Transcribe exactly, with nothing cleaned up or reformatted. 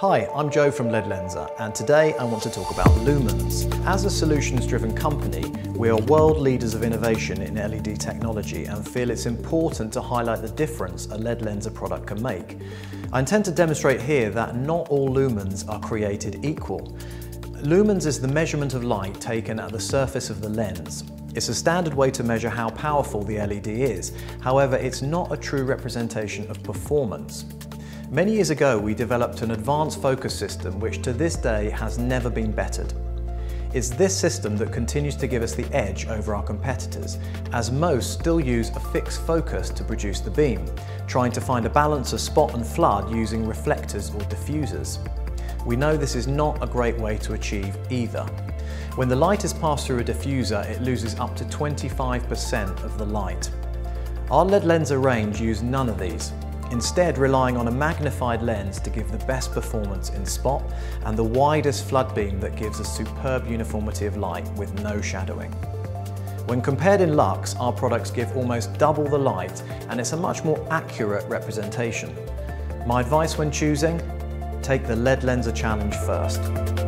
Hi, I'm Joe from L E D Lenser, and today I want to talk about lumens. As a solutions-driven company, we are world leaders of innovation in L E D technology and feel it's important to highlight the difference a L E D Lenser product can make. I intend to demonstrate here that not all lumens are created equal. Lumens is the measurement of light taken at the surface of the lens. It's a standard way to measure how powerful the L E D is. However, it's not a true representation of performance. Many years ago, we developed an advanced focus system which to this day has never been bettered. It's this system that continues to give us the edge over our competitors, as most still use a fixed focus to produce the beam, trying to find a balance of spot and flood using reflectors or diffusers. We know this is not a great way to achieve either. When the light is passed through a diffuser, it loses up to twenty-five percent of the light. Our L E D Lenser range use none of these, instead relying on a magnified lens to give the best performance in spot and the widest flood beam that gives a superb uniformity of light with no shadowing. When compared in lux, our products give almost double the light and it's a much more accurate representation. My advice when choosing? Take the L E D Lenser challenge first.